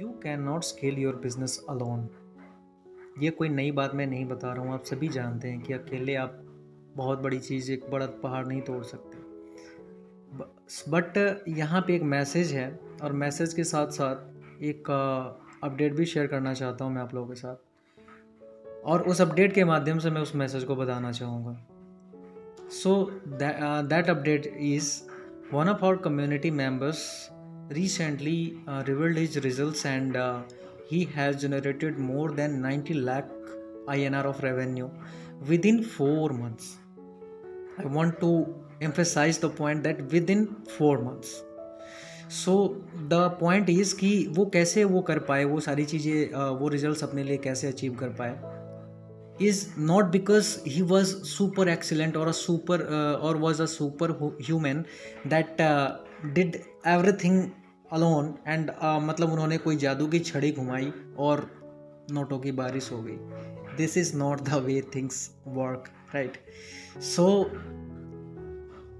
You can not scale your business alone. ये कोई नई बात मैं नहीं बता रहा हूँ, आप सभी जानते हैं कि अकेले आप बहुत बड़ी चीज़, एक बड़ा पहाड़ नहीं तोड़ सकते। बट यहाँ पे एक मैसेज है और मैसेज के साथ साथ एक अपडेट भी शेयर करना चाहता हूँ मैं आप लोगों के साथ, और उस अपडेट के माध्यम से मैं उस मैसेज को बताना चाहूँगा। So that update is one of our community members recently revealed his results and he has generated more than 90 lakh INR of revenue within 4 months. I want to emphasize the point that within 4 months. So the point is कि वो कैसे वो कर पाए, वो सारी चीज़ें, वो results अपने लिए कैसे achieve कर पाए, is not because he was super excellent or a super or was a super human that did everything alone and मतलब उन्होंने कोई जादू की छड़ी घुमाई और नोटों की बारिश हो गई। This is not the way things work, right. So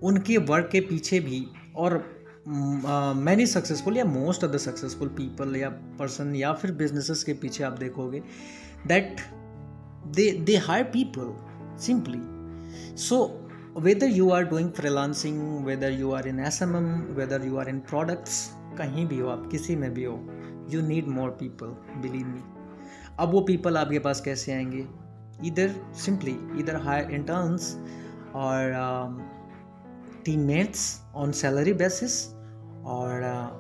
उनके वर्क के पीछे भी और मैनी सक्सेसफुल या most of the successful people या पर्सन या फिर बिजनेसेस के पीछे आप देखोगे that they hire people simply. So whether you are doing freelancing, whether you are in SMM, whether you are in products, कहीं भी हो आप, किसी में भी हो, you need more people, believe me. अब वो people आपके पास कैसे आएंगे? Either simply either hire interns or teammates on salary basis or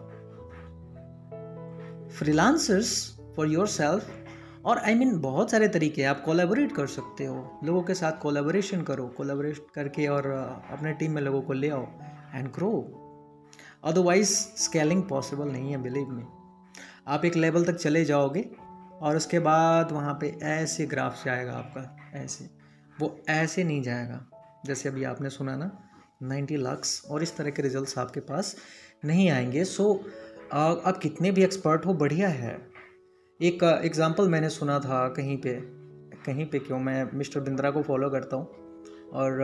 freelancers for yourself. और आई मीन बहुत सारे तरीके हैं, आप कोलैबोरेट कर सकते हो, लोगों के साथ कोलैबोरेशन करो, कोलैबोरेट करके और अपने टीम में लोगों को ले आओ and grow. Otherwise scaling possible नहीं है, बिलीव मी। आप एक लेवल तक चले जाओगे और उसके बाद वहाँ पे ऐसे ग्राफ जाएगा आपका, ऐसे, वो ऐसे नहीं जाएगा जैसे अभी आपने सुना ना 90 लाख, और इस तरह के रिजल्ट आपके पास नहीं आएंगे। सो आप कितने भी एक्सपर्ट हो, बढ़िया है। एक एग्ज़ाम्पल मैंने सुना था कहीं पे क्यों, मैं मिस्टर बिंद्रा को फॉलो करता हूँ और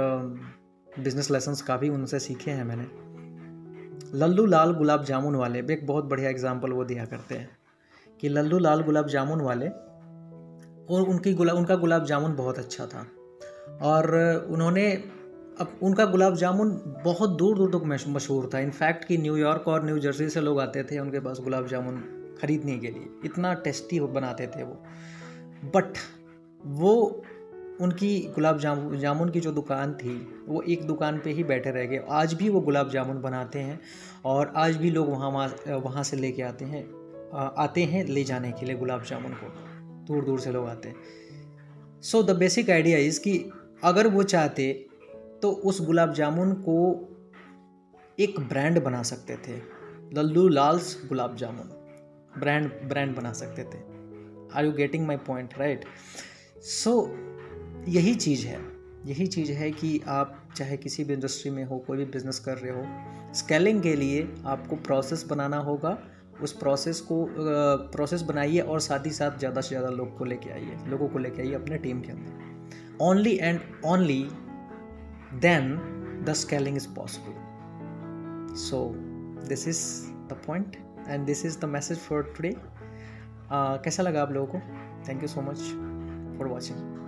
बिज़नेस लेसन्स काफ़ी उनसे सीखे हैं मैंने। लल्लू लाल गुलाब जामुन वाले एक बहुत बढ़िया एग्ज़ाम्पल वो दिया करते हैं कि लल्लू लाल गुलाब जामुन वाले, और उनका गुलाब जामुन बहुत अच्छा था और उन्होंने उनका गुलाब जामुन बहुत दूर दूर तक मशहूर था। इनफैक्ट कि न्यूयॉर्क और न्यू जर्सी से लोग आते थे उनके पास गुलाब जामुन खरीदने के लिए, इतना टेस्टी वो बनाते थे वो। बट वो उनकी गुलाब जामुन की जो दुकान थी वो एक दुकान पे ही बैठे रह गए। आज भी वो गुलाब जामुन बनाते हैं और आज भी लोग वहाँ से लेके आते हैं ले जाने के लिए गुलाब जामुन को, दूर दूर से लोग आते हैं। So the basic idea is कि अगर वो चाहते तो उस गुलाब जामुन को एक ब्रांड बना सकते थे, लल्लू लाल्स गुलाब जामुन ब्रांड बना सकते थे। Are you getting my point, right. So यही चीज़ है कि आप चाहे किसी भी इंडस्ट्री में हो, कोई भी बिजनेस कर रहे हो, स्केलिंग के लिए आपको प्रोसेस बनाना होगा। उस प्रोसेस बनाइए और साथ ही साथ ज़्यादा से ज़्यादा लोगों को लेके आइए अपने टीम के अंदर। Only and only then the scaling is possible. So this is the point and this is the message for today. कैसा लगा आप लोगों को? Thank you so much for watching.